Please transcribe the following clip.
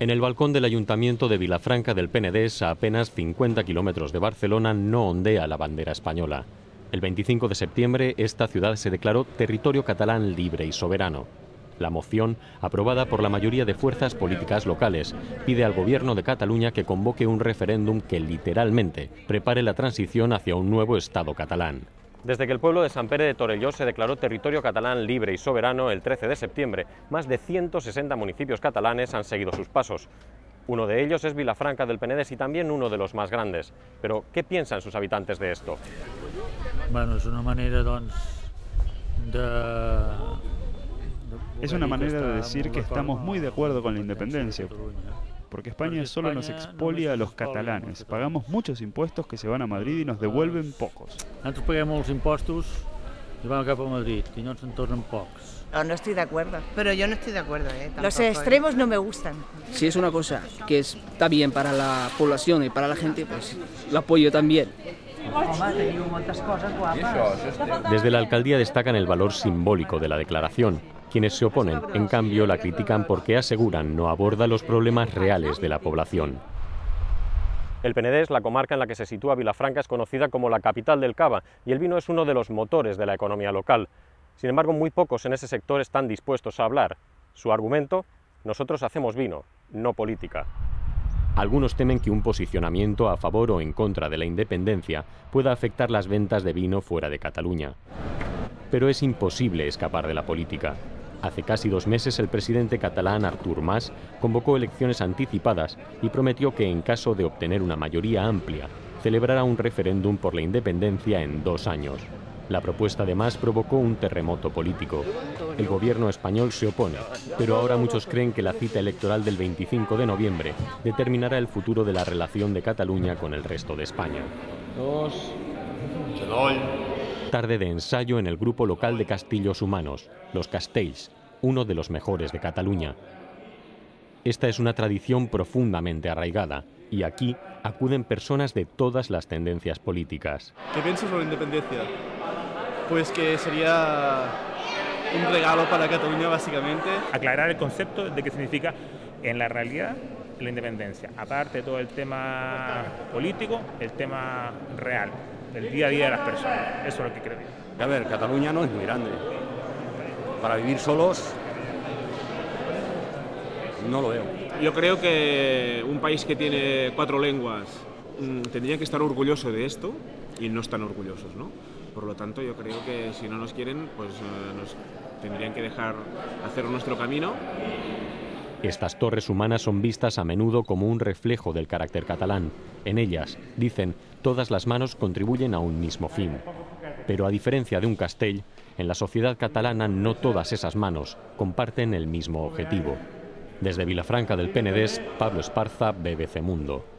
En el balcón del Ayuntamiento de Vilafranca del Penedès, a apenas 50 kilómetros de Barcelona, no ondea la bandera española. El 25 de septiembre, esta ciudad se declaró territorio catalán libre y soberano. La moción, aprobada por la mayoría de fuerzas políticas locales, pide al gobierno de Cataluña que convoque un referéndum que literalmente prepare la transición hacia un nuevo Estado catalán. Desde que el pueblo de Sant Pere de Torelló se declaró territorio catalán libre y soberano el 13 de septiembre, más de 160 municipios catalanes han seguido sus pasos. Uno de ellos es Vilafranca del Penedès y también uno de los más grandes. Pero, ¿qué piensan sus habitantes de esto? Bueno, es una manera, de decir que estamos muy de acuerdo con la independencia, porque España solo nos expolia a los catalanes. Pagamos muchos impuestos que se van a Madrid y nos devuelven pocos. Nosotros pagamos los impuestos y van acá para Madrid y nos entornan pocos. No estoy de acuerdo. Pero yo no estoy de acuerdo. Los extremos no me gustan. Si es una cosa que está bien para la población y para la gente, pues la apoyo también. Desde la alcaldía destacan el valor simbólico de la declaración. Quienes se oponen, en cambio, la critican porque aseguran no aborda los problemas reales de la población. El Penedès, la comarca en la que se sitúa Vilafranca, es conocida como la capital del cava y el vino es uno de los motores de la economía local. Sin embargo, muy pocos en ese sector están dispuestos a hablar. Su argumento, nosotros hacemos vino, no política. Algunos temen que un posicionamiento a favor o en contra de la independencia pueda afectar las ventas de vino fuera de Cataluña. Pero es imposible escapar de la política. Hace casi 2 meses el presidente catalán Artur Mas convocó elecciones anticipadas y prometió que en caso de obtener una mayoría amplia, celebrará un referéndum por la independencia en 2 años. La propuesta de Mas provocó un terremoto político. El gobierno español se opone, pero ahora muchos creen que la cita electoral del 25 de noviembre determinará el futuro de la relación de Cataluña con el resto de España. Tarde de ensayo en el grupo local de Castillos Humanos, los Castells, uno de los mejores de Cataluña. Esta es una tradición profundamente arraigada y aquí acuden personas de todas las tendencias políticas. ¿Qué piensas sobre la independencia? Pues que sería un regalo para Cataluña, básicamente. Aclarar el concepto de qué significa en la realidad la independencia, aparte de todo el tema político, el tema real. El día a día de las personas, eso es lo que creo. A ver, Cataluña no es muy grande. Para vivir solos, no lo veo. Yo creo que un país que tiene 4 lenguas tendría que estar orgulloso de esto y no están orgullosos, ¿no? Por lo tanto, yo creo que si no nos quieren, pues nos tendrían que dejar hacer nuestro camino. Estas torres humanas son vistas a menudo como un reflejo del carácter catalán. En ellas, dicen, todas las manos contribuyen a un mismo fin. Pero a diferencia de un castell, en la sociedad catalana no todas esas manos comparten el mismo objetivo. Desde Vilafranca del Penedès, Pablo Esparza, BBC Mundo.